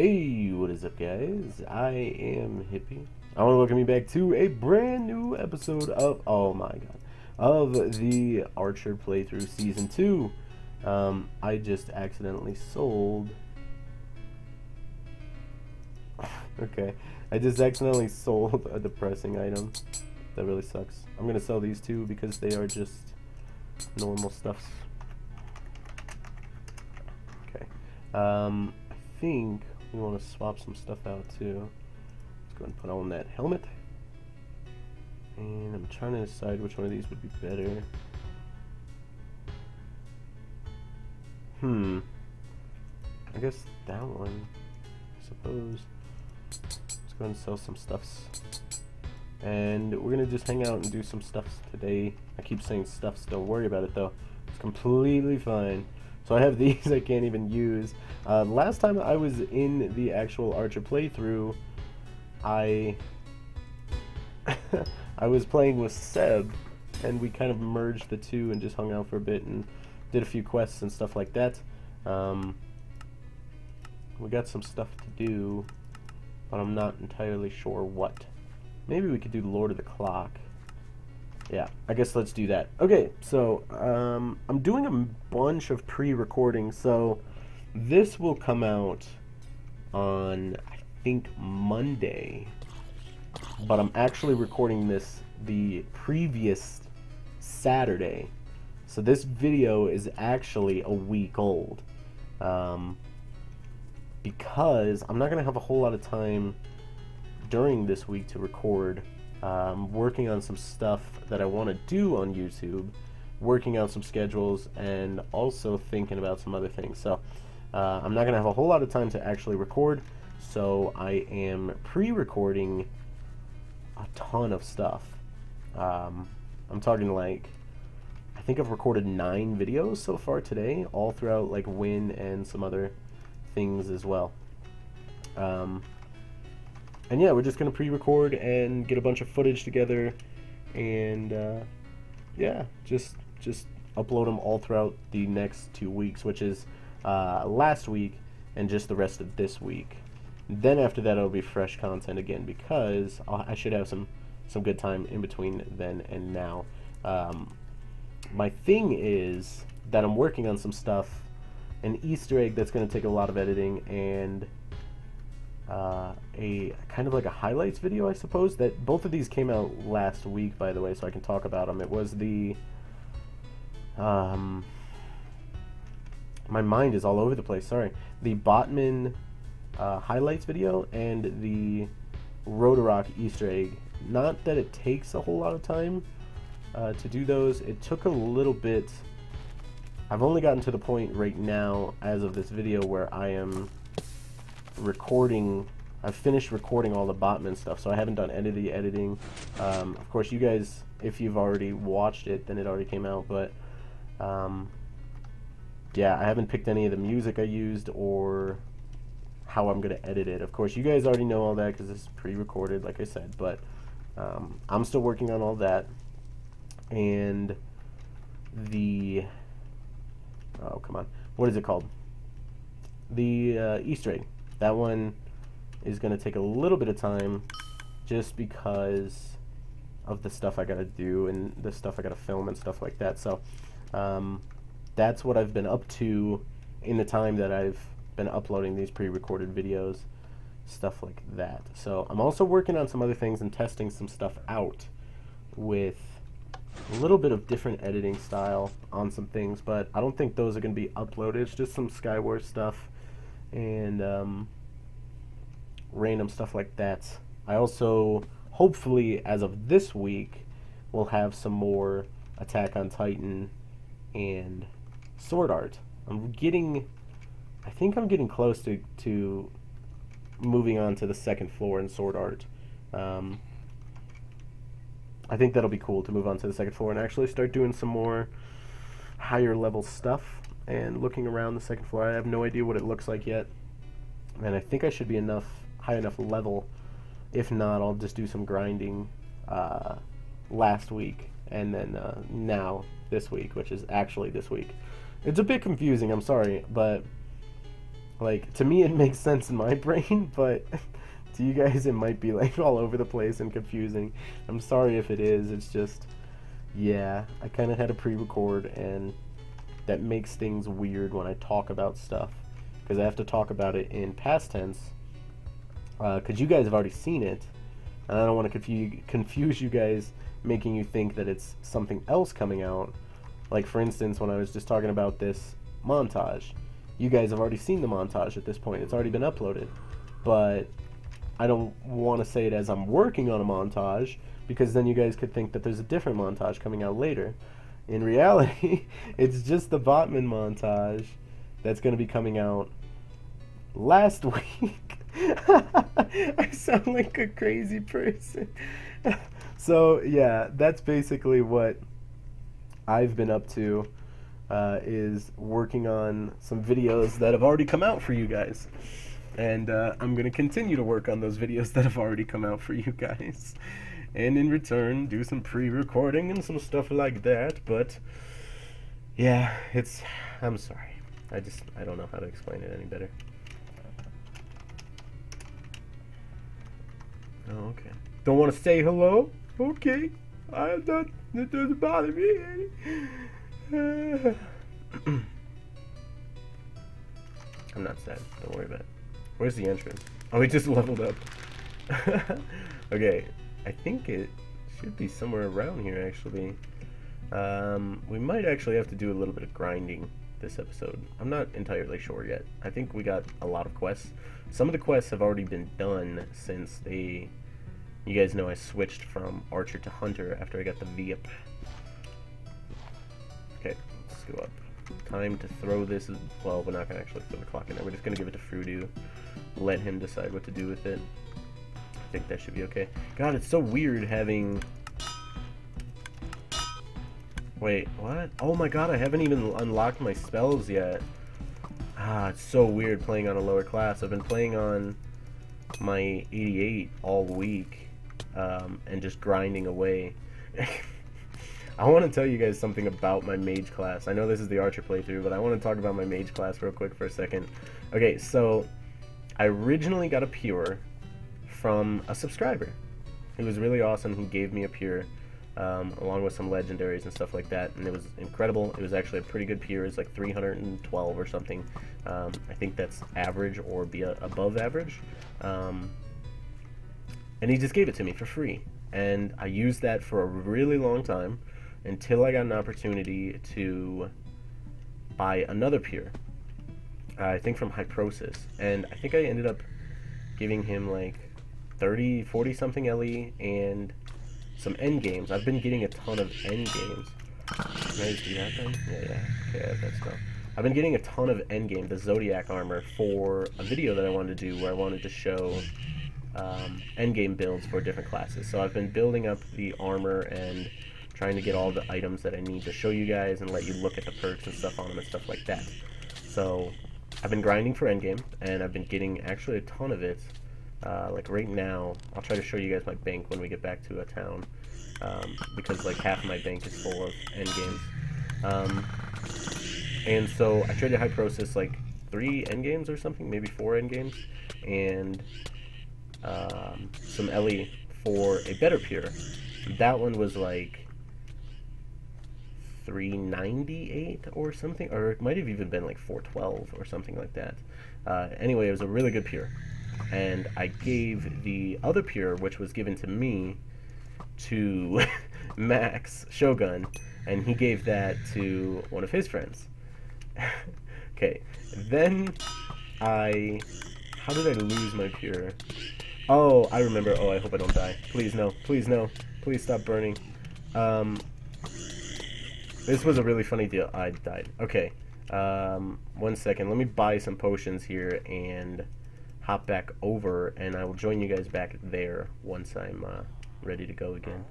Hey, what is up, guys? I am Hippie. I want to welcome you back to a brand new episode of, oh my god, of the Archer playthrough season 2. I just accidentally sold. Okay, I just accidentally sold a depressing item. That really sucks. I'm gonna sell these two because they are just normal stuffs. Okay, I think we want to swap some stuff out too. Let's go ahead and put on that helmet. And I'm trying to decide which one of these would be better. I guess that one, I suppose. Let's go ahead and sell some stuffs. And we're gonna just hang out and do some stuffs today. I keep saying stuffs, don't worry about it though. It's completely fine. So I have these I can't even use. Last time I was in the actual Archer playthrough, I was playing with Seb, and we kind of merged the two and just hung out for a bit and did a few quests and stuff like that. We got some stuff to do, but I'm not entirely sure what. Maybe we could do Lord of the Clock. Yeah, I guess let's do that. Okay, so I'm doing a bunch of pre-recording, so this will come out on, I think, Monday. But I'm actually recording this the previous Saturday. So this video is actually a week old. Because I'm not going to have a whole lot of time during this week to record. I'm working on some stuff that I want to do on YouTube, working out some schedules, and also thinking about some other things. So I'm not going to have a whole lot of time to actually record, so I am pre-recording a ton of stuff. I'm talking like, I think I've recorded 9 videos so far today, all throughout like Wynn and some other things as well. And yeah, we're just going to pre-record and get a bunch of footage together and, yeah, just upload them all throughout the next 2 weeks, which is last week and just the rest of this week. Then after that, it'll be fresh content again because I should have some good time in between then and now. My thing is that I'm working on some stuff, an Easter egg that's going to take a lot of editing, and a kind of like a highlights video, I suppose. That both of these came out last week, by the way, so I can talk about them. It was the my mind is all over the place, sorry, the Botman highlights video and the Rotorock Easter egg. Not that it takes a whole lot of time to do those. It took a little bit. I've only gotten to the point right now as of this video where I am recording. I've finished recording all the Botman stuff, so I haven't done any of the editing. Of course, you guys, if you've already watched it, then it already came out, but yeah, I haven't picked any of the music I used or how I'm gonna edit it. Of course, you guys already know all that because it's pre-recorded, like I said, but I'm still working on all that. And the, oh come on, what is it called, the Easter egg. That one is going to take a little bit of time just because of the stuff I got to do and the stuff I got to film and stuff like that. So that's what I've been up to in the time that I've been uploading these pre-recorded videos, stuff like that. So I'm also working on some other things and testing some stuff out with a little bit of different editing style on some things, but I don't think those are going to be uploaded. It's just some Skywars stuff and random stuff like that. I also, hopefully, as of this week, will have some more Attack on Titan and Sword Art. I'm getting, I think I'm getting close to moving on to the second floor in Sword Art. I think that'll be cool to move on to the second floor and actually start doing some more higher level stuff and looking around the second floor. I have no idea what it looks like yet, and I think I should be high enough level. If not, I'll just do some grinding last week and then now this week, which is actually this week. It's a bit confusing, I'm sorry, but Like, to me it makes sense in my brain, but to you guys it might be like all over the place and confusing. I'm sorry if it is, it's just, yeah, I kind of had to pre-record, and that makes things weird when I talk about stuff, because I have to talk about it in past tense, because you guys have already seen it, and I don't want to confuse you guys, making you think that it's something else coming out. Like, for instance, when I was just talking about this montage, you guys have already seen the montage at this point, it's already been uploaded, but I don't want to say it as I'm working on a montage, because then you guys could think that there's a different montage coming out later. In reality, it's just the Botman montage that's going to be coming out last week. I sound like a crazy person. So yeah, that's basically what I've been up to, is working on some videos that have already come out for you guys. And I'm going to continue to work on those videos that have already come out for you guys. And in return, do some pre-recording and some stuff like that. But yeah, it's, I'm sorry. I don't know how to explain it any better. Oh, okay. Don't want to say hello? Okay. It doesn't bother me. I'm not sad. Don't worry about it. Where's the entrance? Oh, he just leveled up. Okay. I think it should be somewhere around here, actually. We might actually have to do a little bit of grinding this episode. I'm not entirely sure yet. I think we got a lot of quests. Some of the quests have already been done since they... You guys know I switched from Archer to Hunter after I got the VIP. Okay, let's go up. Time to throw this... Well, we're not going to actually throw the clock in there. We're just going to give it to Frudu. Let him decide what to do with it. I think that should be okay. God, it's so weird having... Wait, what? Oh my god, I haven't even unlocked my spells yet. Ah, it's so weird playing on a lower class. I've been playing on my 88 all week, and just grinding away. I want to tell you guys something about my mage class. I know this is the Archer playthrough, but I want to talk about my mage class real quick for a second. Okay, so I originally got a pure from a subscriber. It was really awesome. He gave me a pure, along with some legendaries and stuff like that, and it was incredible. It was actually a pretty good pure. It's like 312 or something. I think that's average or above average. And he just gave it to me for free, and I used that for a really long time until I got an opportunity to buy another pure. I think from Hyprosis, and I think I ended up giving him like 30, 40 something LE and some end games. I've been getting a ton of end games. Can I just do that then? Yeah. Okay, I have that stuff. I've been getting a ton of end game, the Zodiac armor, for a video that I wanted to do where I wanted to show end game builds for different classes. So I've been building up the armor and trying to get all the items that I need to show you guys and let you look at the perks and stuff on them and stuff like that. So I've been grinding for end game, and I've been getting actually a ton of it. Like right now, I'll try to show you guys my bank when we get back to a town, because like half of my bank is full of end games. And so I traded Hyprosis like 3 end games or something, maybe 4 end games, and some LE for a better pure. That one was like 398 or something, or it might have even been like 412 or something like that. Anyway, it was a really good pure. And I gave the other pure, which was given to me, to Max Shogun, and he gave that to one of his friends. Okay, then I... How did I lose my pure? Oh, I remember. Oh, I hope I don't die. Please no. Please no. Please stop burning. This was a really funny deal. I died. Okay, 1 second. Let me buy some potions here and... hop back over, and I will join you guys back there once I'm ready to go again.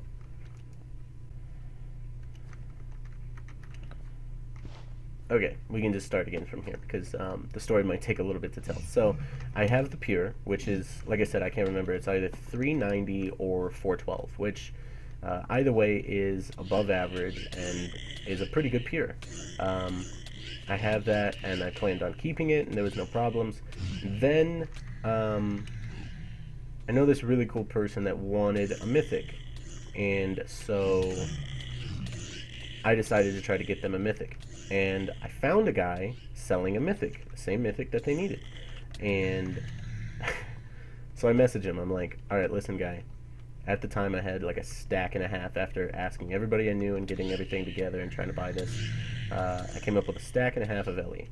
Okay, we can just start again from here, because the story might take a little bit to tell. So, I have the pure, which is, like I said, I can't remember. It's either 390 or 412, which either way is above average and is a pretty good peer. I have that and I planned on keeping it and there was no problems. Then I know this really cool person that wanted a mythic, and so I decided to try to get them a mythic, and I found a guy selling a mythic, the same mythic that they needed, and so I messaged him. I'm like, alright, listen guy, at the time I had like a stack and a half after asking everybody I knew and getting everything together and trying to buy this. I came up with a stack and a half of Ellie,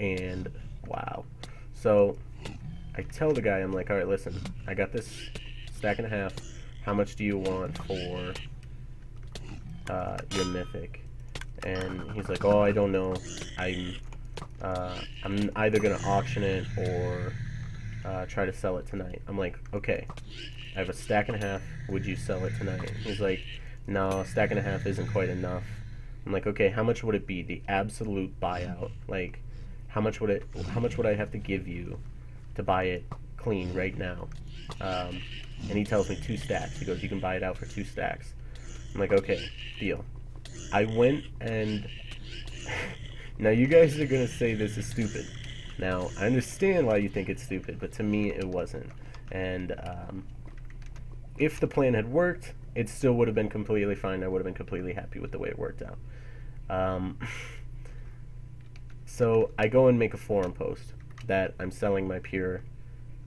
and wow. So I tell the guy, I'm like, alright, listen, I got this stack and a half, how much do you want for your mythic? And he's like, oh, I don't know, I'm either gonna auction it or try to sell it tonight. I'm like, okay, I have a stack and a half, would you sell it tonight? He's like, no, stack and a half isn't quite enough. I'm like, okay, how much would it be, the absolute buyout, like how much would I have to give you to buy it clean right now? And he tells me 2 stacks. He goes, you can buy it out for 2 stacks. I'm like, okay, deal. I went and now you guys are gonna say this is stupid. Now I understand why you think it's stupid, but to me it wasn't. And if the plan had worked, it still would have been completely fine. I would have been completely happy with the way it worked out. So I go and make a forum post that I'm selling my pure.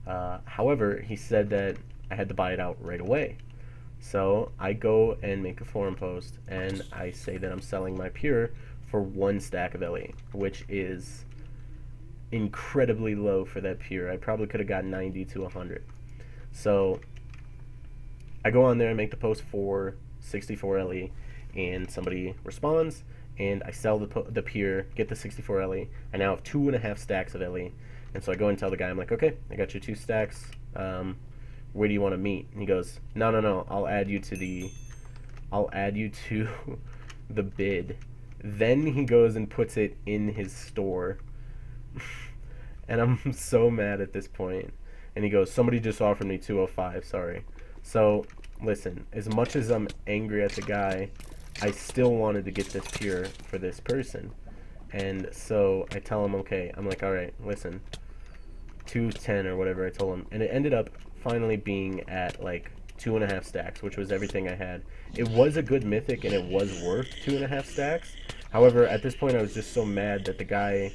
However, he said that I had to buy it out right away. So I go and make a forum post and I say that I'm selling my pure for 1 stack of LE, which is incredibly low for that pure. I probably could have gotten 90 to 100. So I go on there and make the post for 64 LE, and somebody responds, and I sell the pure, get the 64 LE. I now have 2.5 stacks of LE, and so I go and tell the guy, I'm like, okay, I got your 2 stacks, where do you want to meet? And he goes, no, no, no, I'll add you to the bid. Then he goes and puts it in his store, and I'm so mad at this point. And he goes, somebody just offered me 205, sorry. So, listen, as much as I'm angry at the guy, I still wanted to get this pure for this person. And so I tell him, okay, I'm like, alright, listen, 210 or whatever I told him. And it ended up finally being at like 2.5 stacks, which was everything I had. It was a good mythic and it was worth 2.5 stacks. However, at this point I was just so mad that the guy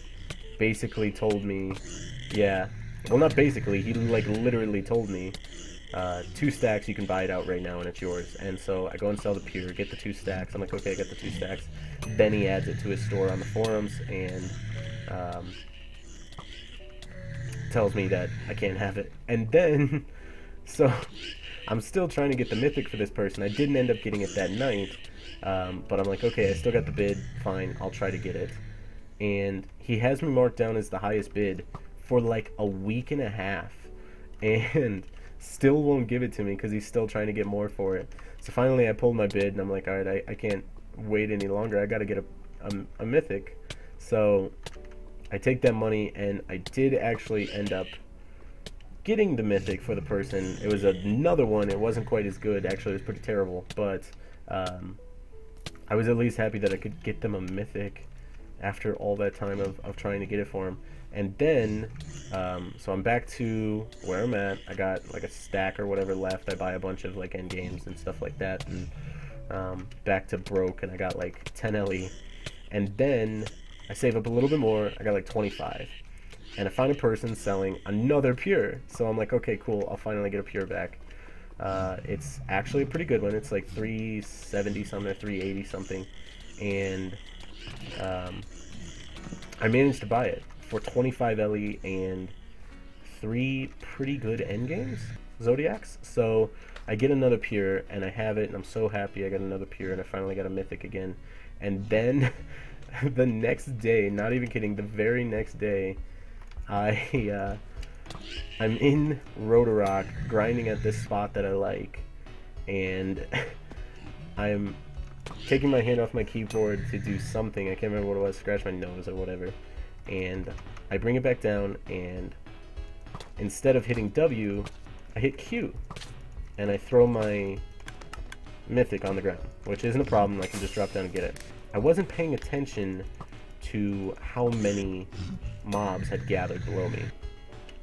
basically told me, yeah, well, not basically, he like literally told me, 2 stacks, you can buy it out right now and it's yours. And so I go and sell the pure, get the 2 stacks. I'm like, okay, I got the 2 stacks. Then he adds it to his store on the forums and tells me that I can't have it. And then, so I'm still trying to get the mythic for this person. I didn't end up getting it that night, but I'm like, okay, I still got the bid, fine, I'll try to get it. And he has me marked down as the highest bid for like a week and a half, and still won't give it to me because he's still trying to get more for it. So finally I pulled my bid and I'm like, alright, I can't wait any longer, I gotta get a mythic. So I take that money and I did actually end up getting the mythic for the person. It was another one, it wasn't quite as good, actually it was pretty terrible, but I was at least happy that I could get them a mythic after all that time of trying to get it for him. And then, so I'm back to where I'm at. I got like a stack or whatever left. I buy a bunch of like end games and stuff like that. And back to broke, and I got like 10 LE. And then I save up a little bit more. I got like 25. And I find a person selling another pure. So I'm like, okay, cool. I'll finally get a pure back. It's actually a pretty good one. It's like 370 something or 380 something. And I managed to buy it for 25 LE and 3 pretty good endgames, Zodiacs. So I get another pure and I have it and I'm so happy I got another pure and I finally got a mythic again. And then the next day, not even kidding, the very next day, I'm in Rotorock grinding at this spot that I like, and I'm taking my hand off my keyboard to do something. I can't remember what it was, scratch my nose or whatever. And I bring it back down, and instead of hitting W, I hit Q, and I throw my mythic on the ground, which isn't a problem. I can just drop down and get it. I wasn't paying attention to how many mobs had gathered below me.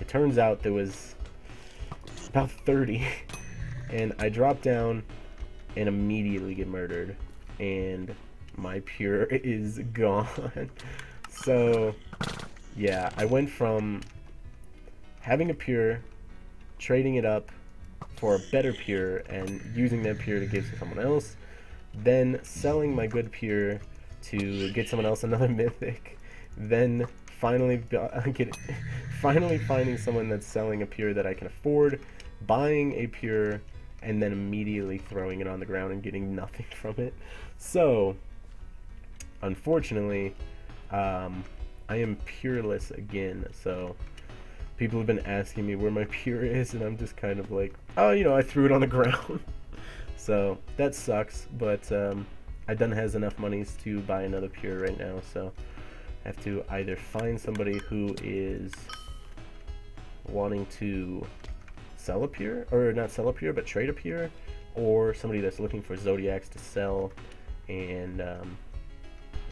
It turns out there was about 30, and I dropped down and immediately get murdered, and my pure is gone. So yeah, I went from having a pure, trading it up for a better pure and using that pure to give to someone else, then selling my good pure to get someone else another mythic, then finally finding someone that's selling a pure that I can afford, buying a pure, and then immediately throwing it on the ground and getting nothing from it. So unfortunately, I am pureless again, so people have been asking me where my pure is, and I'm just kind of like, oh, you know, I threw it on the ground. So that sucks, but I done has enough monies to buy another pure right now, so I have to either find somebody who is wanting to sell a pure, or not sell a pure, but trade a pure, or somebody that's looking for Zodiacs to sell, and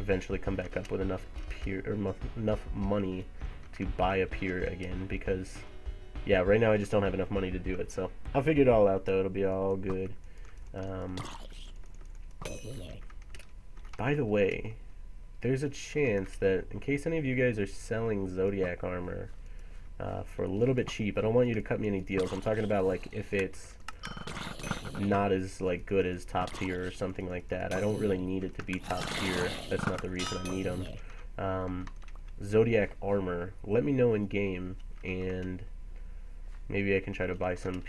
eventually come back up with enough pure, or enough money to buy a pure again, because yeah, right now I just don't have enough money to do it. So I'll figure it all out, though. It'll be all good. By the way, there's a chance that, in case any of you guys are selling Zodiac armor for a little bit cheap, I don't want you to cut me any deals. I'm talking about, like, if it's not as, like, good as top tier or something like that. I don't really need it to be top tier. That's not the reason I need them. Zodiac armor, let me know in game, and maybe I can try to buy some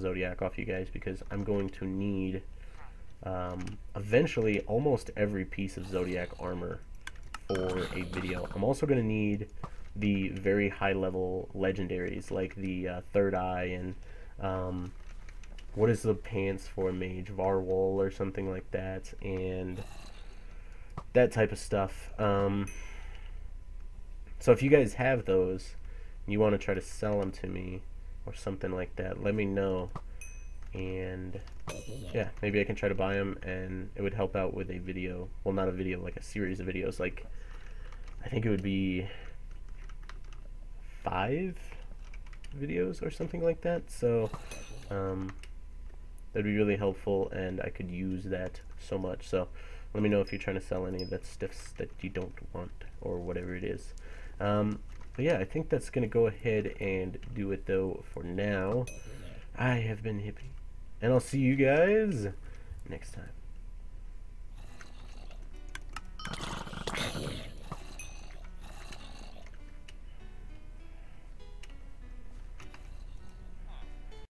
Zodiac off you guys, because I'm going to need eventually almost every piece of Zodiac armor for a video. I'm also going to need the very high level legendaries, like the Third Eye, and what is the pants for a mage, Varwool or something like that, and that type of stuff. So if you guys have those and you want to try to sell them to me or something like that, let me know, and yeah, maybe I can try to buy them, and it would help out with a video. Well, not a video, like a series of videos. Like, I think it would be 5 videos or something like that. So that'd be really helpful, and I could use that so much. So let me know if you're trying to sell any of that stuff that you don't want, or whatever it is. But yeah, I think that's gonna go ahead and do it, though, for now. I have been Hippie, and I'll see you guys next time.